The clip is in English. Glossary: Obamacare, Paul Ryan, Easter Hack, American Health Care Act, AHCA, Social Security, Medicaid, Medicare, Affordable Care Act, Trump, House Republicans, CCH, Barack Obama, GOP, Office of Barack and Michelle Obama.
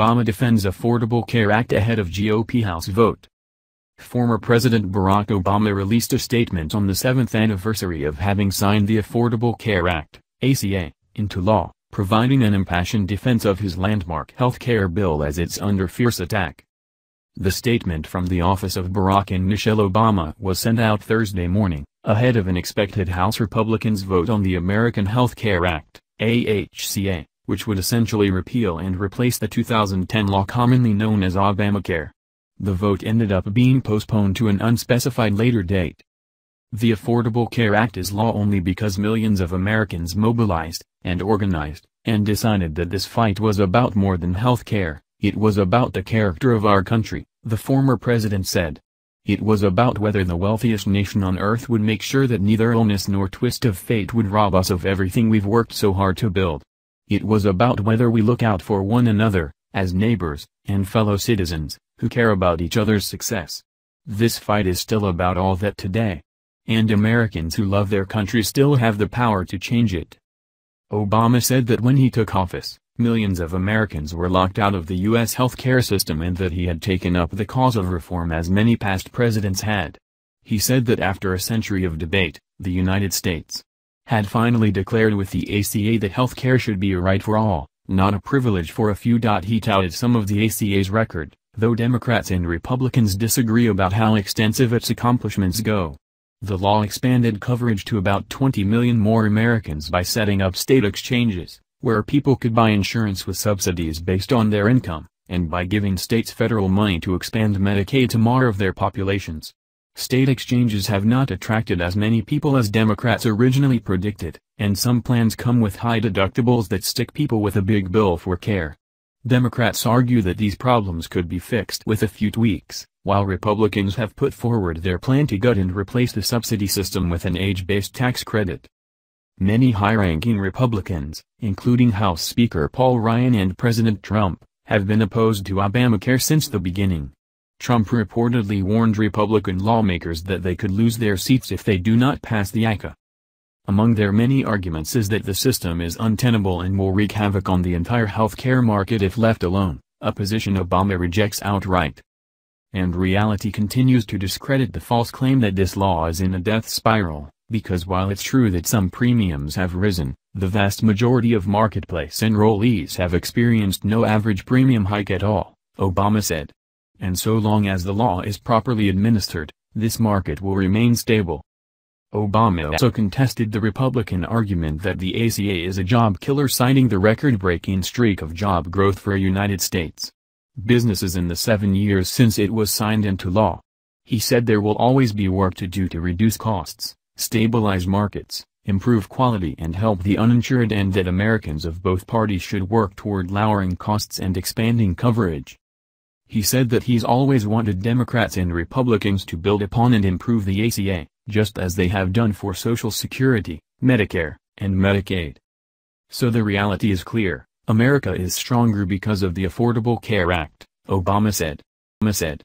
Obama defends Affordable Care Act ahead of GOP House vote. Former President Barack Obama released a statement on the 7th anniversary of having signed the Affordable Care Act, ACA, into law, providing an impassioned defense of his landmark health care bill as it's under fierce attack. The statement from the Office of Barack and Michelle Obama was sent out Thursday morning, ahead of an expected House Republicans vote on the American Health Care Act, AHCA, which would essentially repeal and replace the 2010 law commonly known as Obamacare. The vote ended up being postponed to an unspecified later date. The Affordable Care Act is law only because millions of Americans mobilized, and organized, and decided that this fight was about more than health care, it was about the character of our country, the former president said. It was about whether the wealthiest nation on earth would make sure that neither illness nor twist of fate would rob us of everything we've worked so hard to build. It was about whether we look out for one another, as neighbors, and fellow citizens, who care about each other's success. This fight is still about all that today. And Americans who love their country still have the power to change it. Obama said that when he took office, millions of Americans were locked out of the U.S. healthcare system and that he had taken up the cause of reform as many past presidents had. He said that after a century of debate, the United States had finally declared with the ACA that healthcare should be a right for all, not a privilege for a few. He touted some of the ACA's record, though Democrats and Republicans disagree about how extensive its accomplishments go. The law expanded coverage to about 20 million more Americans by setting up state exchanges, where people could buy insurance with subsidies based on their income, and by giving states federal money to expand Medicaid to more of their populations. State exchanges have not attracted as many people as Democrats originally predicted, and some plans come with high deductibles that stick people with a big bill for care. Democrats argue that these problems could be fixed with a few tweaks, while Republicans have put forward their plan to gut and replace the subsidy system with an age-based tax credit. Many high-ranking Republicans, including House Speaker Paul Ryan and President Trump, have been opposed to Obamacare since the beginning. Trump reportedly warned Republican lawmakers that they could lose their seats if they do not pass the AHCA. Among their many arguments is that the system is untenable and will wreak havoc on the entire healthcare market if left alone, a position Obama rejects outright. And reality continues to discredit the false claim that this law is in a death spiral, because while it's true that some premiums have risen, the vast majority of marketplace enrollees have experienced no average premium hike at all, Obama said. And so long as the law is properly administered, this market will remain stable. Obama also contested the Republican argument that the ACA is a job killer, citing the record-breaking streak of job growth for United States businesses in the 7 years since it was signed into law. He said there will always be work to do to reduce costs, stabilize markets, improve quality and help the uninsured, and that Americans of both parties should work toward lowering costs and expanding coverage. He said that he's always wanted Democrats and Republicans to build upon and improve the ACA, just as they have done for Social Security, Medicare, and Medicaid. So the reality is clear, America is stronger because of the Affordable Care Act, Obama said.